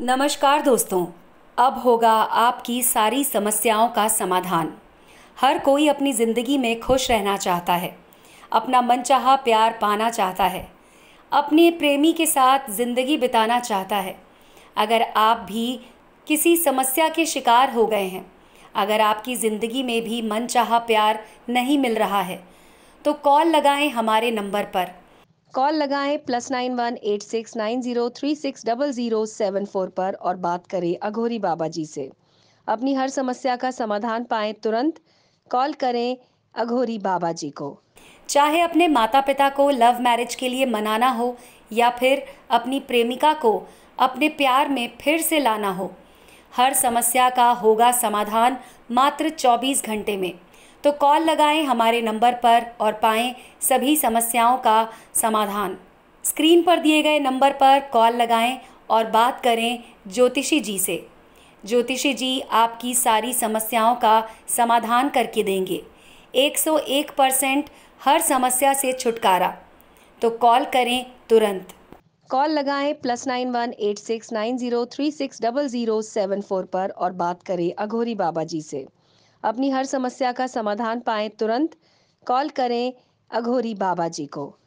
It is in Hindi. नमस्कार दोस्तों, अब होगा आपकी सारी समस्याओं का समाधान। हर कोई अपनी ज़िंदगी में खुश रहना चाहता है, अपना मनचाहा प्यार पाना चाहता है, अपने प्रेमी के साथ ज़िंदगी बिताना चाहता है। अगर आप भी किसी समस्या के शिकार हो गए हैं, अगर आपकी ज़िंदगी में भी मनचाहा प्यार नहीं मिल रहा है तो कॉल लगाएं हमारे नंबर पर। कॉल लगाएं +91 8690360074 पर और बात करें अघोरी बाबा जी से। अपनी हर समस्या का समाधान पाएं तुरंत। कॉल करें अघोरी बाबा जी को। चाहे अपने माता पिता को लव मैरिज के लिए मनाना हो या फिर अपनी प्रेमिका को अपने प्यार में फिर से लाना हो, हर समस्या का होगा समाधान मात्र 24 घंटे में। तो कॉल लगाएं हमारे नंबर पर और पाएं सभी समस्याओं का समाधान। स्क्रीन पर दिए गए नंबर पर कॉल लगाएं और बात करें ज्योतिषी जी से। ज्योतिषी जी आपकी सारी समस्याओं का समाधान करके देंगे, 101% हर समस्या से छुटकारा। तो कॉल करें तुरंत। कॉल लगाएं +91 8690360074 पर और बात करें अघोरी बाबा जी से। अपनी हर समस्या का समाधान पाएं तुरंत। कॉल करें अघोरी बाबा जी को।